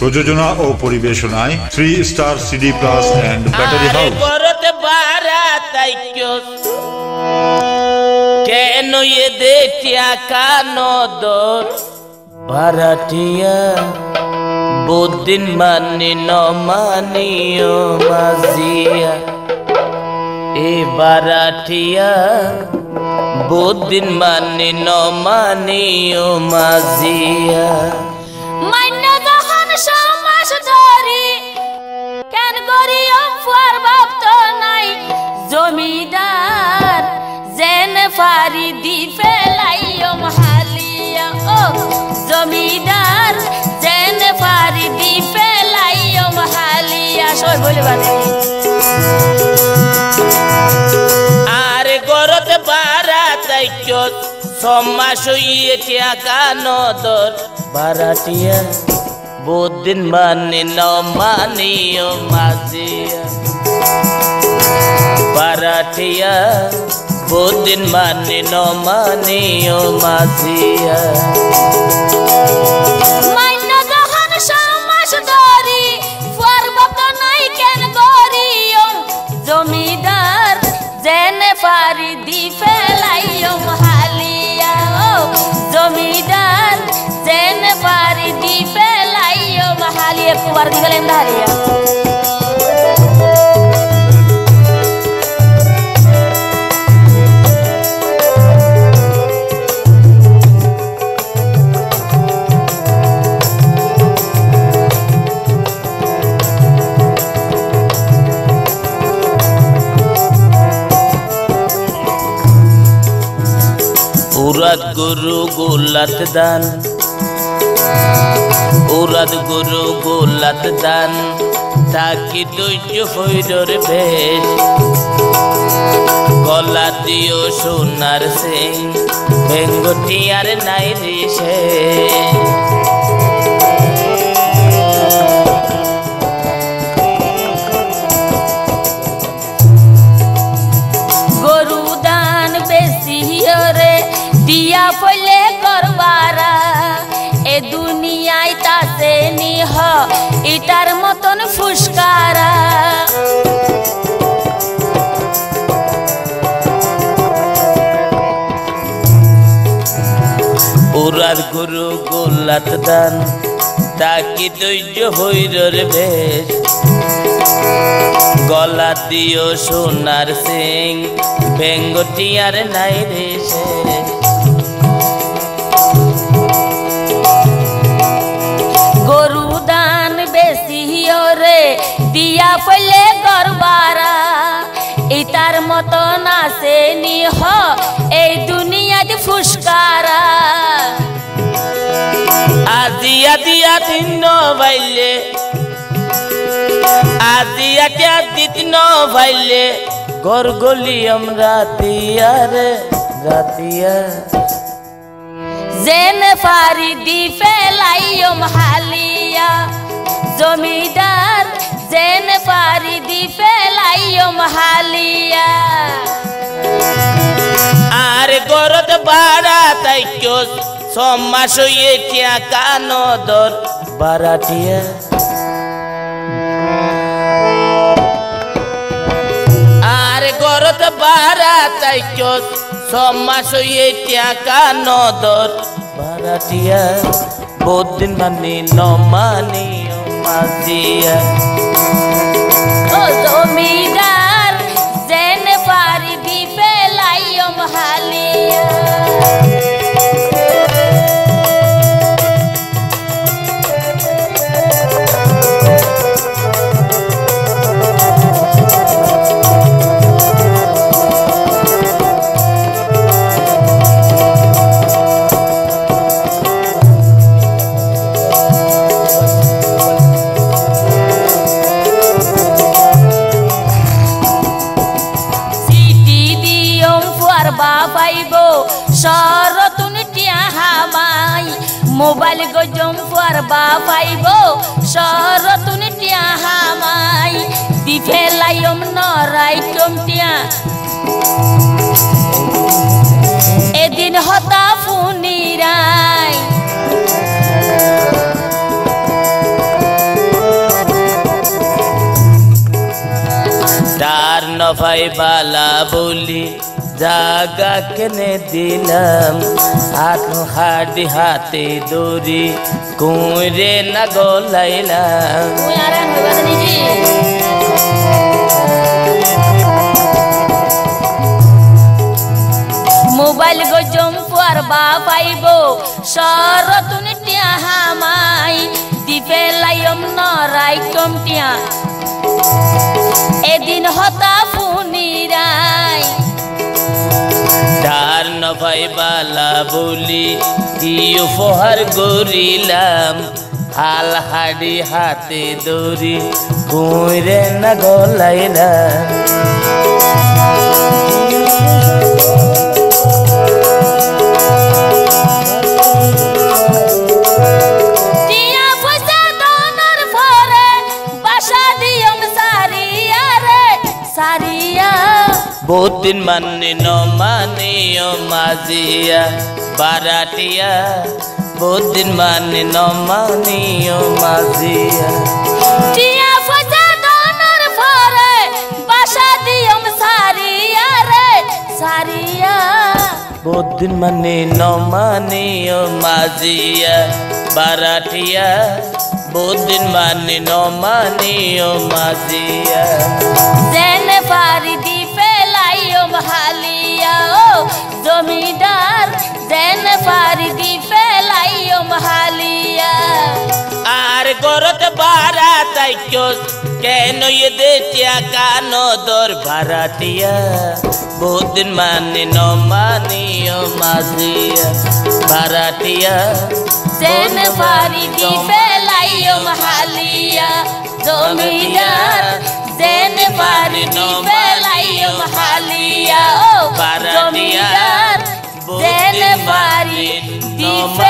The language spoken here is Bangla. প্রযোজনা ও পরিবেশনায় three star CD plus and battery house. ভাড়াটিয়া বুদ্দিন মানি ন মানিও মাঝিয়া, এ ভাড়াটিয়া বুদ্দিন মানি ন মানিও মাঝিয়া। জমিদার যেন ফারি দি ফেলাইও মাহালিয়া, ও জমিদার যেন ফারি দি ফেলাইও মাহালিয়া। সর বলে বাজে আর গরত বারা তাইক সম্মাস হইয়ে টিয়াকা নদর। বারাটিয়া বুদ্দিন মানে ন মানিও মাজিয়া, পারাঠিয়া বুদ্দিন মানে ন মানিও মাজিয়া। জমিদার জেনে পারি দি ফেলাইও মাহালিয়া, ও জমিদার জেনে পারি দি ফেলাইও মাহালিয়া। কুবার দি গেলেন ধারিয়া উরাত গুরু গোলাত দান, উরাত গুরু গোলাত দান থাকি দৈর্য ভৈরর ভেদ। গলা দিও সোনার সিং ভেঙ্গটি আর নাই রে সে, গরু দান বেশি রে দিয়া ফলে করবারা এ দুনিয়ায় তাতে নিহ ইটার মতন ফুসকারা। উরাত গুরু গোলাত দান তাকি দৈর্য হৈরর ভেষ। গলা দিও সোনার সিং ভেঙ্গটি আর নাই রে সে, দিয়া ফলে গরবারা ইতার মতন আসে নিহ এই দুনিয়াতে ফুসকারা। আজিয়া দিয়া তিন ভাইলে, আজিয়া কে দি তিন ভাইলে ঘর গলি আমরা তিয়ার রাতিয়া। জেনে ফারি দি ফেলাইও মাহালিয়া, জমিদার জেন পারি দি ফেলাইও মাহালিয়া। আর গরদ বারা তাইক সম্মাস হইয়ে টিয়াকা নদর। বারাটিয়া আর গরদ বারা তাইক সম্মাস হইয়ে টিয়াকা নদর। বারাটিয়া বুদ্দিন মানে ন মানিও মাজিয়া, ও জমিদার জেন পারি দি ফেলাইও মাহালিয়া। মোবাইল গজম পর বা পাইব সর তুমি টিয়া হামাই দি ফেলাইম নরাই কমটিয়া। এদিন হতা ফুনিরাই দফাই বালা বলি জাগা কেনে দিলাম, আঠু হাড়ি হাতে দৌড়ি কুঁড়ে না গলাইলাম। মোবাইল গো জম্পুয়ার বা পাইব সরতুনি টিয়া হামাই দিবে লাইম নরাই কম টিয়া এদিন হতা পুনিরাই। ধার নভাই বালা বলি দিও ফহার গরিলাম, হাল হাড়ি হাতে দৌড়ি কুঁড়ে না গলাইলাম। বহুদিন মানে নমানিও মাজিয়া বারাটিয়া, বহুদিন মানে নমানিও মাজিয়া। টিয়া ফজা দনর ফরে বাসা দিয়ম সারিয়া রে সারিয়া, বহুদিন মানে নমানিও মাজিয়া বারাটিয়া, বহুদিন মানে নমানিও মাজিয়া। জেনে পারি দি হালিয়া ও জমিদার, জেন পারি দি ফেলাইও হালিয়া। আর গরত বারা তাইক কেন দেতিয়া কান দর ভাড়াটিয়া, বহুদিন মানে নমানিও মাঝিয়া ভাড়াটিয়া, জেন পারি দি ফেলাইও হালিয়া জমিদার, জেন পারি দি ফেলাইও হালিয়া Baraniyar, Delvari, Diva।